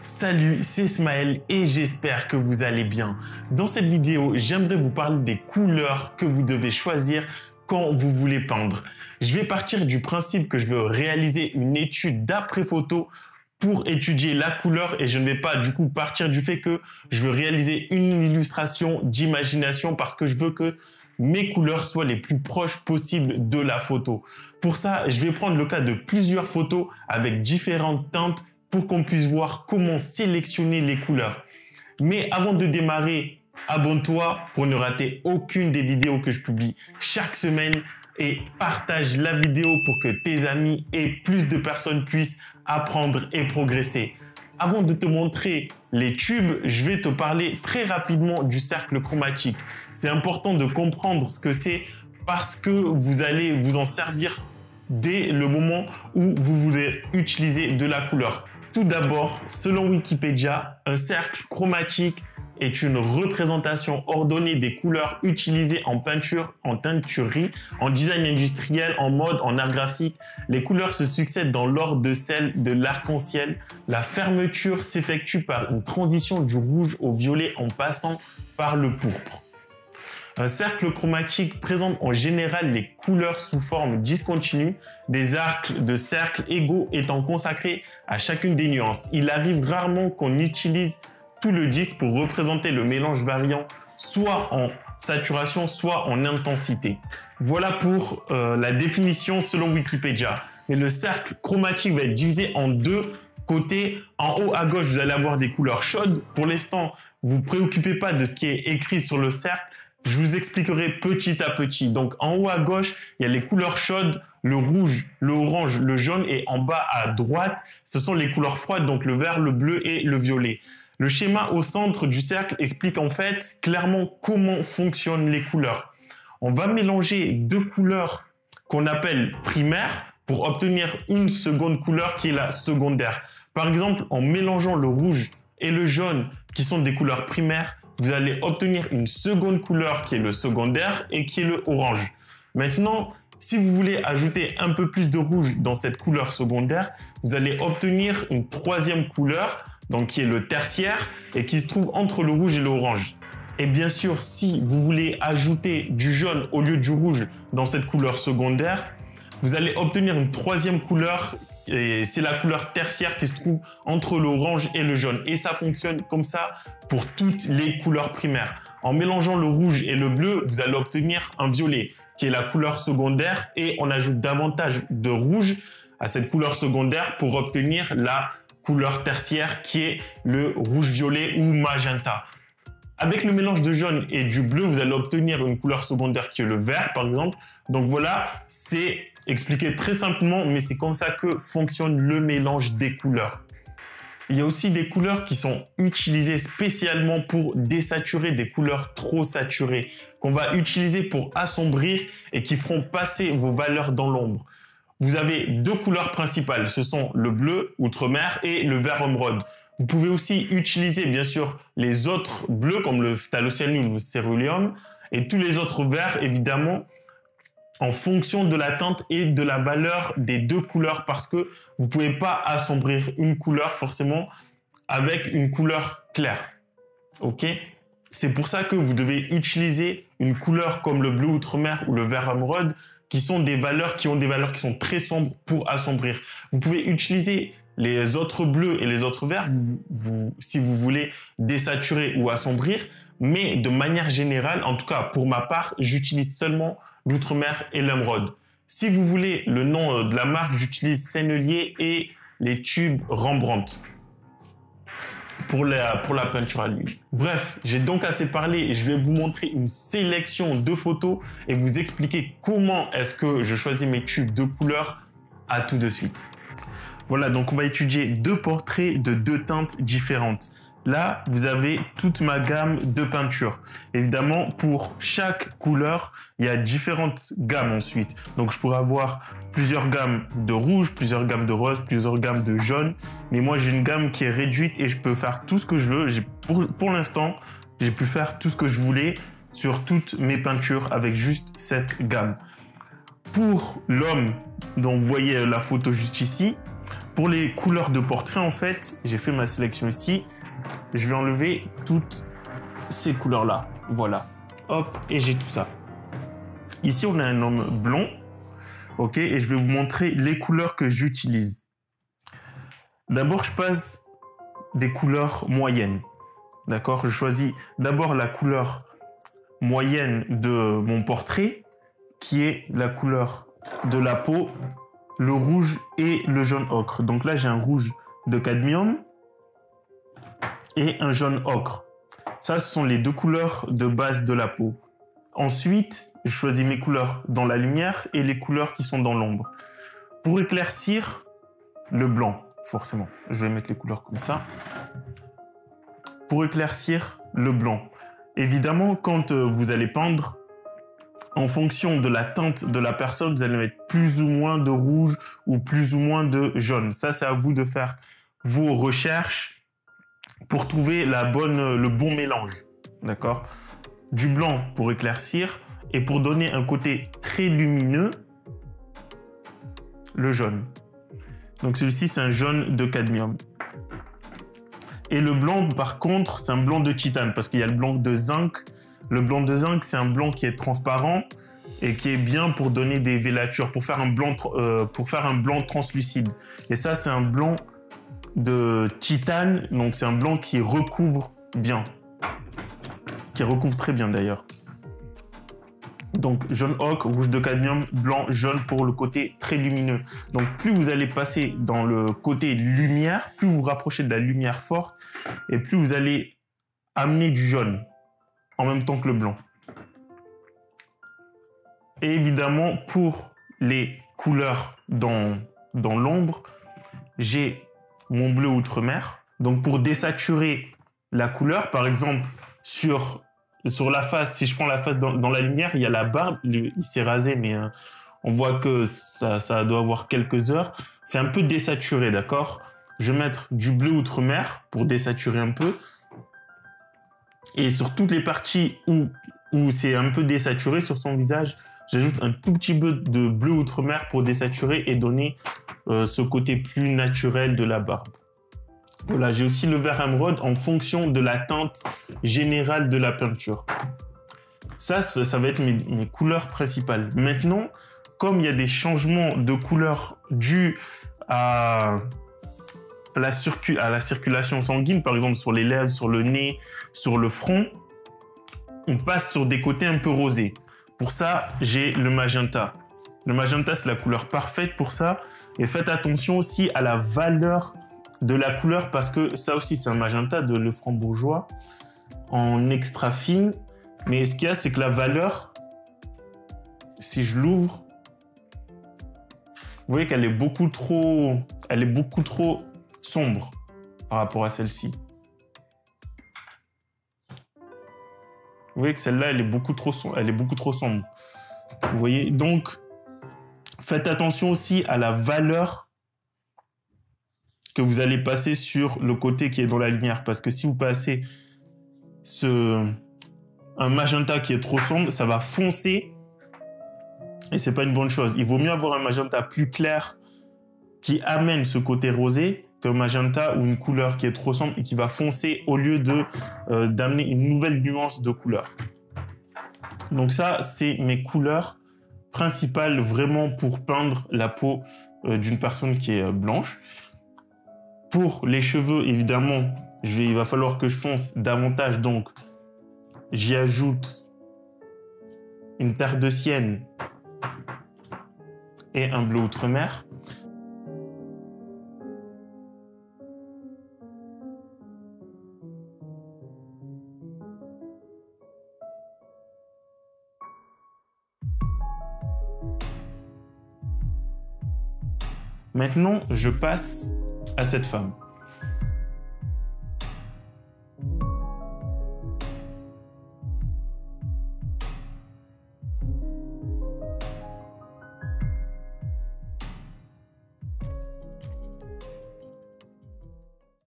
Salut, c'est Smaël et j'espère que vous allez bien. Dans cette vidéo, j'aimerais vous parler des couleurs que vous devez choisir quand vous voulez peindre. Je vais partir du principe que je veux réaliser une étude d'après-photo pour étudier la couleur et je ne vais pas du coup partir du fait que je veux réaliser une illustration d'imagination parce que je veux que mes couleurs soient les plus proches possibles de la photo. Pour ça, je vais prendre le cas de plusieurs photos avec différentes teintes pour qu'on puisse voir comment sélectionner les couleurs. Mais avant de démarrer, abonne-toi pour ne rater aucune des vidéos que je publie chaque semaine et partage la vidéo pour que tes amis et plus de personnes puissent apprendre et progresser. Avant de te montrer les tubes, je vais te parler très rapidement du cercle chromatique. C'est important de comprendre ce que c'est parce que vous allez vous en servir dès le moment où vous voulez utiliser de la couleur. Tout d'abord, selon Wikipédia, un cercle chromatique est une représentation ordonnée des couleurs utilisées en peinture, en teinturerie, en design industriel, en mode, en art graphique. Les couleurs se succèdent dans l'ordre de celles de l'arc-en-ciel. La fermeture s'effectue par une transition du rouge au violet en passant par le pourpre. Un cercle chromatique présente en général les couleurs sous forme discontinue, des arcs de cercles égaux étant consacrés à chacune des nuances. Il arrive rarement qu'on utilise tout le disque pour représenter le mélange variant, soit en saturation, soit en intensité. Voilà pour la définition selon Wikipédia. Mais le cercle chromatique va être divisé en deux côtés. En haut à gauche, vous allez avoir des couleurs chaudes. Pour l'instant, vous ne vous préoccupez pas de ce qui est écrit sur le cercle. Je vous expliquerai petit à petit. Donc, en haut à gauche, il y a les couleurs chaudes, le rouge, le orange, le jaune. Et en bas à droite, ce sont les couleurs froides, donc le vert, le bleu et le violet. Le schéma au centre du cercle explique en fait clairement comment fonctionnent les couleurs. On va mélanger deux couleurs qu'on appelle primaires pour obtenir une seconde couleur qui est la secondaire. Par exemple, en mélangeant le rouge et le jaune, qui sont des couleurs primaires, vous allez obtenir une seconde couleur qui est le secondaire et qui est le orange. Maintenant, si vous voulez ajouter un peu plus de rouge dans cette couleur secondaire, vous allez obtenir une troisième couleur, donc qui est le tertiaire et qui se trouve entre le rouge et l'orange. Et bien sûr, si vous voulez ajouter du jaune au lieu du rouge dans cette couleur secondaire, vous allez obtenir une troisième couleur et c'est la couleur tertiaire qui se trouve entre l'orange et le jaune. Et ça fonctionne comme ça pour toutes les couleurs primaires. En mélangeant le rouge et le bleu, vous allez obtenir un violet qui est la couleur secondaire et on ajoute davantage de rouge à cette couleur secondaire pour obtenir la couleur tertiaire qui est le rouge-violet ou magenta. Avec le mélange de jaune et du bleu, vous allez obtenir une couleur secondaire qui est le vert, par exemple. Donc voilà, c'est expliqué très simplement, mais c'est comme ça que fonctionne le mélange des couleurs. Il y a aussi des couleurs qui sont utilisées spécialement pour désaturer des couleurs trop saturées, qu'on va utiliser pour assombrir et qui feront passer vos valeurs dans l'ombre. Vous avez deux couleurs principales, ce sont le bleu outre-mer et le vert émeraude. Vous pouvez aussi utiliser bien sûr les autres bleus comme le phthalocyanure ou le ceruleum et tous les autres verts évidemment en fonction de la teinte et de la valeur des deux couleurs parce que vous ne pouvez pas assombrir une couleur forcément avec une couleur claire. Ok ? C'est pour ça que vous devez utiliser une couleur comme le bleu outre-mer ou le vert émeraude qui sont des valeurs qui sont très sombres pour assombrir. Vous pouvez utiliser les autres bleus et les autres verts si vous voulez désaturer ou assombrir, mais de manière générale, en tout cas pour ma part, j'utilise seulement l'outre-mer et l'émeraude. Si vous voulez le nom de la marque, j'utilise Sennelier et les tubes Rembrandt. Pour la peinture à l'huile. Bref, j'ai donc assez parlé et je vais vous montrer une sélection de photos et vous expliquer comment est-ce que je choisis mes tubes de couleurs. À tout de suite. Voilà, donc on va étudier deux portraits de deux teintes différentes. Là, vous avez toute ma gamme de peintures. Évidemment, pour chaque couleur, il y a différentes gammes ensuite. Donc, je pourrais avoir plusieurs gammes de rouge, plusieurs gammes de rose, plusieurs gammes de jaune. Mais moi, j'ai une gamme qui est réduite et je peux faire tout ce que je veux. Pour l'instant, j'ai pu faire tout ce que je voulais sur toutes mes peintures avec juste cette gamme. Pour l'homme dont vous voyez la photo juste ici, Pour les couleurs de portrait, en fait, j'ai fait ma sélection ici. Je vais enlever toutes ces couleurs-là. Voilà. Hop, et j'ai tout ça. Ici, on a un homme blond. OK, et je vais vous montrer les couleurs que j'utilise. D'abord, je passe des couleurs moyennes. D'accord? Je choisis d'abord la couleur moyenne de mon portrait, qui est la couleur de la peau, le rouge et le jaune ocre. Donc là, j'ai un rouge de cadmium et un jaune ocre. Ça, ce sont les deux couleurs de base de la peau. Ensuite, je choisis mes couleurs dans la lumière et les couleurs qui sont dans l'ombre. Pour éclaircir, le blanc, forcément. Je vais mettre les couleurs comme ça. Pour éclaircir, le blanc. Évidemment, quand vous allez peindre, en fonction de la teinte de la personne, vous allez mettre plus ou moins de rouge ou plus ou moins de jaune. Ça, c'est à vous de faire vos recherches pour trouver le bon mélange. D'accord? Du blanc pour éclaircir et pour donner un côté très lumineux, le jaune. Donc celui-ci, c'est un jaune de cadmium. Et le blanc, par contre, c'est un blanc de titane parce qu'il y a le blanc de zinc. Le blanc de zinc, c'est un blanc qui est transparent et qui est bien pour donner des vélatures, pour faire un blanc, translucide. Et ça, c'est un blanc de titane, donc c'est un blanc qui recouvre bien. Qui recouvre très bien d'ailleurs. Donc jaune ocre, rouge de cadmium, blanc, jaune pour le côté très lumineux. Donc plus vous allez passer dans le côté lumière, plus vous vous rapprochez de la lumière forte et plus vous allez amener du jaune en même temps que le blanc. Et évidemment, pour les couleurs dans l'ombre, j'ai mon bleu outre-mer. Donc pour désaturer la couleur, par exemple, sur la face, si je prends la face dans la lumière, il y a la barbe, il s'est rasé, mais on voit que ça doit avoir quelques heures. C'est un peu désaturé, d'accord? Je vais mettre du bleu outre-mer pour désaturer un peu. Et sur toutes les parties où c'est un peu désaturé sur son visage, j'ajoute un tout petit peu de bleu outre-mer pour désaturer et donner ce côté plus naturel de la barbe. Voilà, j'ai aussi le vert émeraude en fonction de la teinte générale de la peinture. Ça va être mes couleurs principales. Maintenant, comme il y a des changements de couleurs dus à la circulation sanguine, par exemple sur les lèvres, sur le nez, sur le front, on passe sur des côtés un peu rosés. Pour ça, j'ai le magenta. Le magenta, c'est la couleur parfaite pour ça. Et faites attention aussi à la valeur de la couleur, parce que ça aussi, c'est un magenta de Lefranc Bourgeois en extra fine. Mais ce qu'il y a, c'est que la valeur, si je l'ouvre, vous voyez qu'elle est beaucoup trop sombre par rapport à celle-ci. Vous voyez que celle-là, elle est beaucoup trop sombre. Vous voyez, donc faites attention aussi à la valeur que vous allez passer sur le côté qui est dans la lumière, parce que si vous passez un magenta qui est trop sombre, ça va foncer et c'est pas une bonne chose. Il vaut mieux avoir un magenta plus clair qui amène ce côté rosé qu'un magenta ou une couleur qui est trop sombre et qui va foncer au lieu d'amener une nouvelle nuance de couleur. Donc ça, c'est mes couleurs principales vraiment pour peindre la peau d'une personne qui est blanche. Pour les cheveux, évidemment, il va falloir que je fonce davantage, donc j'y ajoute une terre de sienne et un bleu outre-mer. Maintenant, je passe à cette femme.